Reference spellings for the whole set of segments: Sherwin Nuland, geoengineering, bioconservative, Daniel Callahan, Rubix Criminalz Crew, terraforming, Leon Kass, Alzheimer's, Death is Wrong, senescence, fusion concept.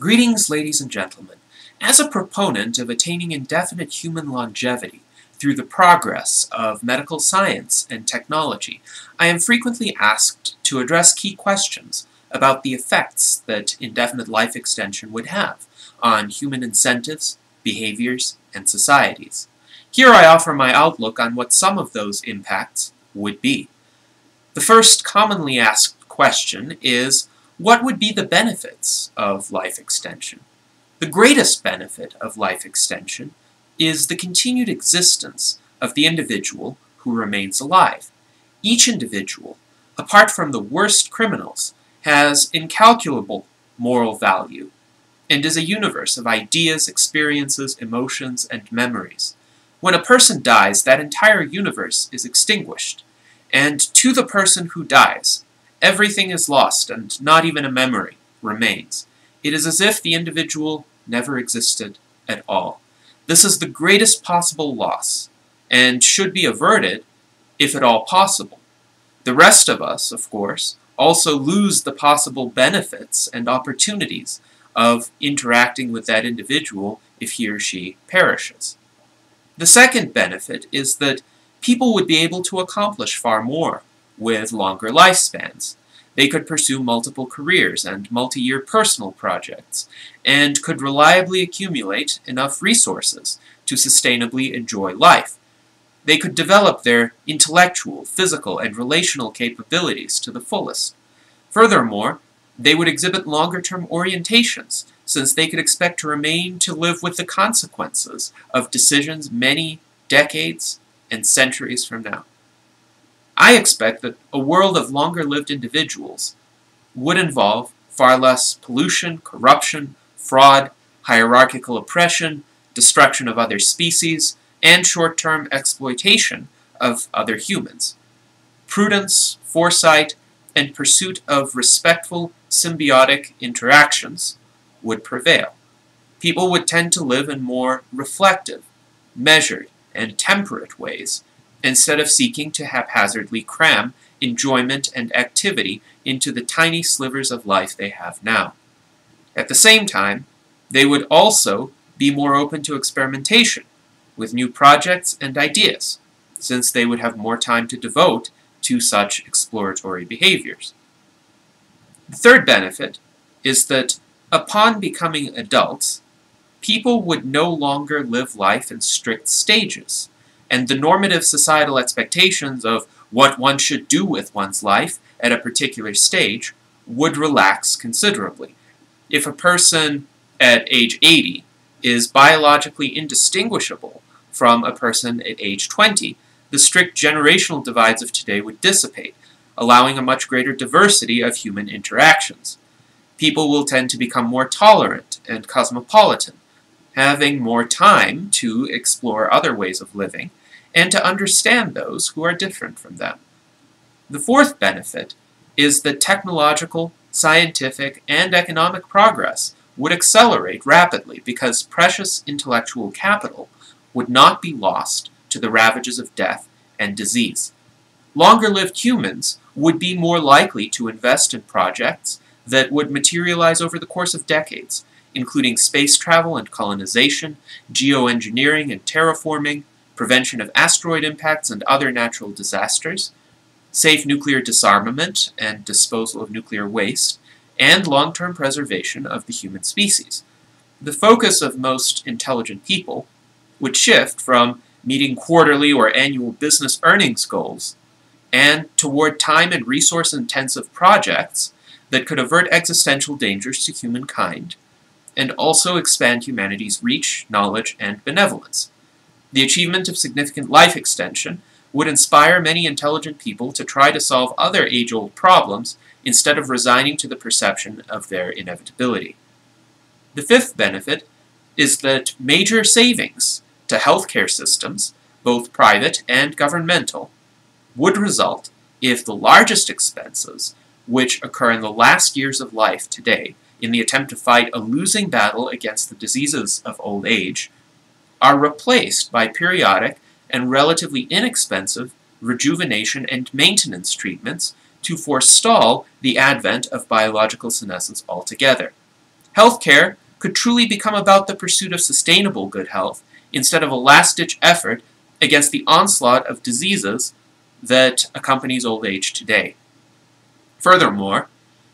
Greetings, ladies and gentlemen. As a proponent of attaining indefinite human longevity through the progress of medical science and technology, I am frequently asked to address key questions about the effects that indefinite life extension would have on human incentives, behaviors, and societies. Here I offer my outlook on what some of those impacts would be. The first commonly asked question is, what would be the benefits of life extension? The greatest benefit of life extension is the continued existence of the individual who remains alive. Each individual, apart from the worst criminals, has incalculable moral value and is a universe of ideas, experiences, emotions, and memories. When a person dies, that entire universe is extinguished, and to the person who dies, everything is lost, and not even a memory remains. It is as if the individual never existed at all. This is the greatest possible loss, and should be averted, if at all possible. The rest of us, of course, also lose the possible benefits and opportunities of interacting with that individual if he or she perishes. The second benefit is that people would be able to accomplish far more with longer lifespans. They could pursue multiple careers and multi-year personal projects, and could reliably accumulate enough resources to sustainably enjoy life. They could develop their intellectual, physical, and relational capabilities to the fullest. Furthermore, they would exhibit longer-term orientations, since they could expect to remain to live with the consequences of decisions many decades and centuries from now. I expect that a world of longer-lived individuals would involve far less pollution, corruption, fraud, hierarchical oppression, destruction of other species, and short-term exploitation of other humans. Prudence, foresight, and pursuit of respectful, symbiotic interactions would prevail. People would tend to live in more reflective, measured, and temperate ways, instead of seeking to haphazardly cram enjoyment and activity into the tiny slivers of life they have now. At the same time, they would also be more open to experimentation with new projects and ideas, since they would have more time to devote to such exploratory behaviors. The third benefit is that upon becoming adults, people would no longer live life in strict stages, and the normative societal expectations of what one should do with one's life at a particular stage would relax considerably. If a person at age 80 is biologically indistinguishable from a person at age 20, the strict generational divides of today would dissipate, allowing a much greater diversity of human interactions. People will tend to become more tolerant and cosmopolitan, having more time to explore other ways of living, and to understand those who are different from them. The fourth benefit is that technological, scientific, and economic progress would accelerate rapidly because precious intellectual capital would not be lost to the ravages of death and disease. Longer-lived humans would be more likely to invest in projects that would materialize over the course of decades, including space travel and colonization, geoengineering and terraforming, prevention of asteroid impacts and other natural disasters, safe nuclear disarmament and disposal of nuclear waste, and long-term preservation of the human species. The focus of most intelligent people would shift from meeting quarterly or annual business earnings goals and toward time and resource-intensive projects that could avert existential dangers to humankind, and also expand humanity's reach, knowledge, and benevolence. The achievement of significant life extension would inspire many intelligent people to try to solve other age-old problems instead of resigning to the perception of their inevitability. The fifth benefit is that major savings to healthcare systems, both private and governmental, would result if the largest expenses, which occur in the last years of life today, in the attempt to fight a losing battle against the diseases of old age, are replaced by periodic and relatively inexpensive rejuvenation and maintenance treatments to forestall the advent of biological senescence altogether. Healthcare could truly become about the pursuit of sustainable good health instead of a last-ditch effort against the onslaught of diseases that accompanies old age today. Furthermore,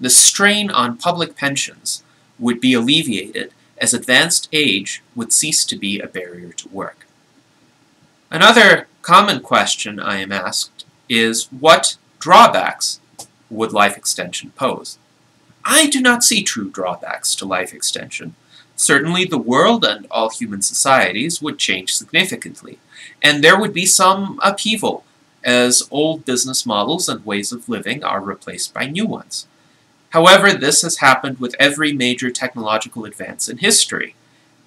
the strain on public pensions would be alleviated as advanced age would cease to be a barrier to work. Another common question I am asked is, what drawbacks would life extension pose? I do not see true drawbacks to life extension. Certainly the world and all human societies would change significantly, and there would be some upheaval as old business models and ways of living are replaced by new ones. However, this has happened with every major technological advance in history,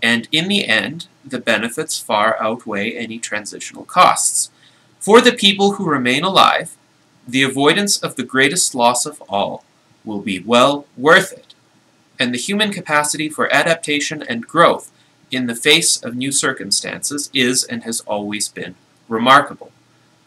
and in the end, the benefits far outweigh any transitional costs. For the people who remain alive, the avoidance of the greatest loss of all will be well worth it, and the human capacity for adaptation and growth in the face of new circumstances is and has always been remarkable.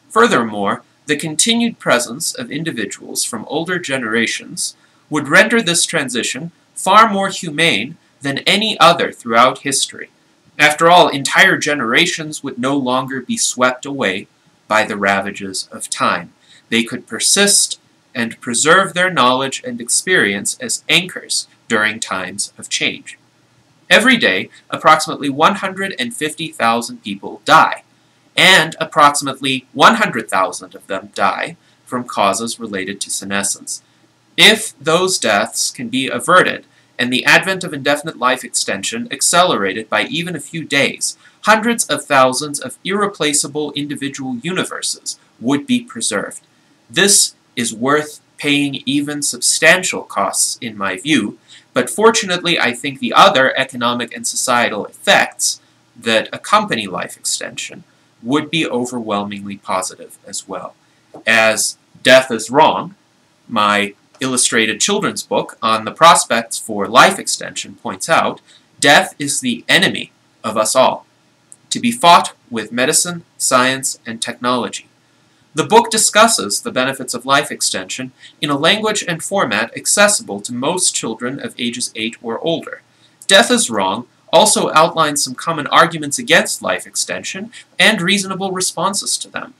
Furthermore, the continued presence of individuals from older generations would render this transition far more humane than any other throughout history. After all, entire generations would no longer be swept away by the ravages of time. They could persist and preserve their knowledge and experience as anchors during times of change. Every day, approximately 150,000 people die, and approximately 100,000 of them die from causes related to senescence. If those deaths can be averted, and the advent of indefinite life extension accelerated by even a few days, hundreds of thousands of irreplaceable individual universes would be preserved. This is worth paying even substantial costs, in my view, but fortunately I think the other economic and societal effects that accompany life extension would be overwhelmingly positive as well. As Death is Wrong, my illustrated children's book on the prospects for life extension points out, death is the enemy of us all, to be fought with medicine, science, and technology. The book discusses the benefits of life extension in a language and format accessible to most children of ages 8 or older. Death is Wrong also outlines some common arguments against life extension and reasonable responses to them.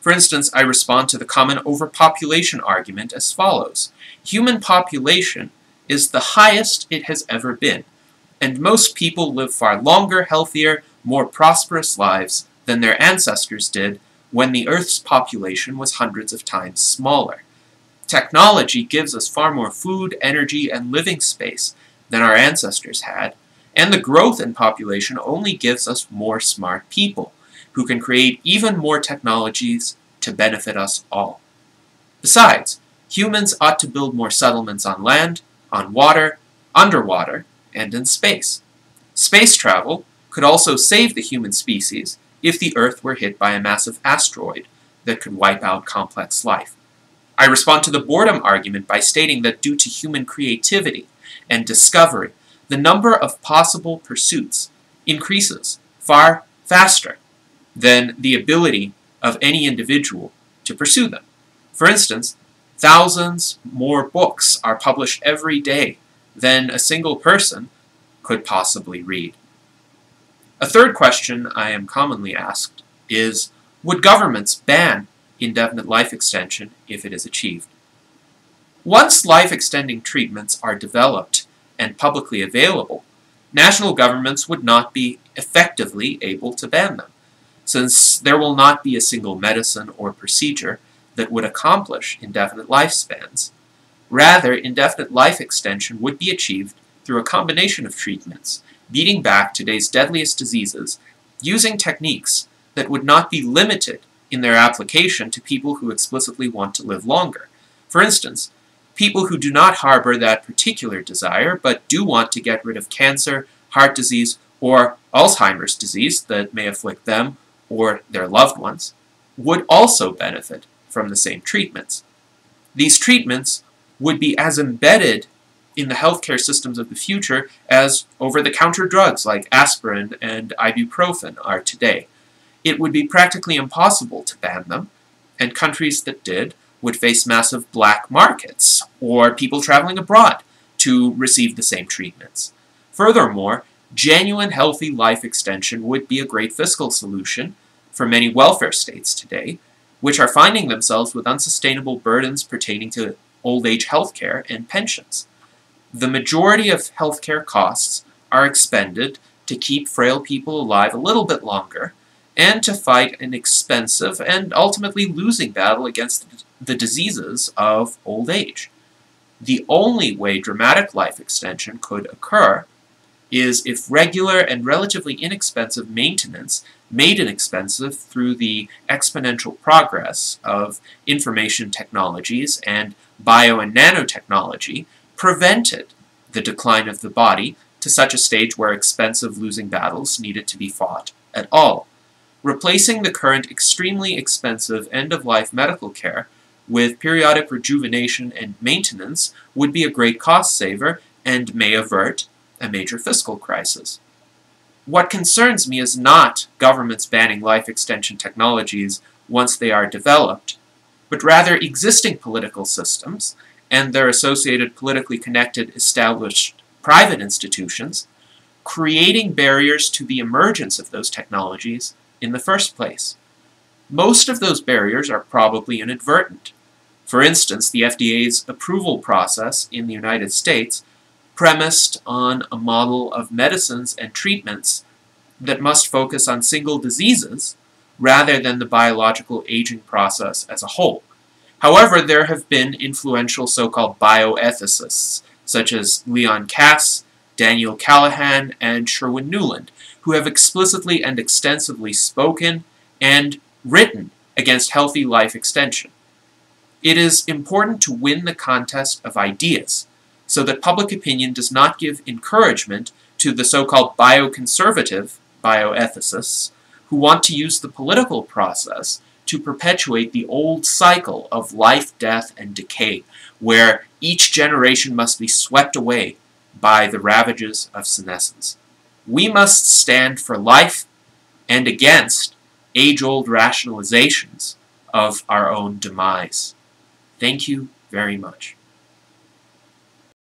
For instance, I respond to the common overpopulation argument as follows. Human population is the highest it has ever been, and most people live far longer, healthier, more prosperous lives than their ancestors did when the Earth's population was hundreds of times smaller. Technology gives us far more food, energy, and living space than our ancestors had, and the growth in population only gives us more smart people, who can create even more technologies to benefit us all. Besides, humans ought to build more settlements on land, on water, underwater, and in space. Space travel could also save the human species if the Earth were hit by a massive asteroid that could wipe out complex life. I respond to the boredom argument by stating that due to human creativity and discovery, the number of possible pursuits increases far faster than the ability of any individual to pursue them. For instance, thousands more books are published every day than a single person could possibly read. A third question I am commonly asked is, would governments ban indefinite life extension if it is achieved? Once life-extending treatments are developed and publicly available, national governments would not be effectively able to ban them, since there will not be a single medicine or procedure that would accomplish indefinite lifespans. Rather, indefinite life extension would be achieved through a combination of treatments, beating back today's deadliest diseases, using techniques that would not be limited in their application to people who explicitly want to live longer. For instance, people who do not harbor that particular desire, but do want to get rid of cancer, heart disease, or Alzheimer's disease that may afflict them or their loved ones, would also benefit from the same treatments. These treatments would be as embedded in the healthcare systems of the future as over-the-counter drugs like aspirin and ibuprofen are today. It would be practically impossible to ban them, and countries that did would face massive black markets or people traveling abroad to receive the same treatments. Furthermore, genuine healthy life extension would be a great fiscal solution for many welfare states today, which are finding themselves with unsustainable burdens pertaining to old age healthcare and pensions. The majority of healthcare costs are expended to keep frail people alive a little bit longer and to fight an expensive and ultimately losing battle against the diseases of old age. The only way dramatic life extension could occur is if regular and relatively inexpensive maintenance made inexpensive through the exponential progress of information technologies and bio and nanotechnology prevented the decline of the body to such a stage where expensive losing battles needed to be fought at all. Replacing the current extremely expensive end-of-life medical care with periodic rejuvenation and maintenance would be a great cost saver and may avert a major fiscal crisis. What concerns me is not governments banning life extension technologies once they are developed, but rather existing political systems and their associated politically connected established private institutions creating barriers to the emergence of those technologies in the first place. Most of those barriers are probably inadvertent. For instance, the FDA's approval process in the United States premised on a model of medicines and treatments that must focus on single diseases rather than the biological aging process as a whole. However, there have been influential so-called bioethicists, such as Leon Kass, Daniel Callahan, and Sherwin Nuland, who have explicitly and extensively spoken and written against healthy life extension. It is important to win the contest of ideas so that public opinion does not give encouragement to the so-called bioconservative bioethicists who want to use the political process to perpetuate the old cycle of life, death, and decay, where each generation must be swept away by the ravages of senescence. We must stand for life and against age-old rationalizations of our own demise. Thank you very much.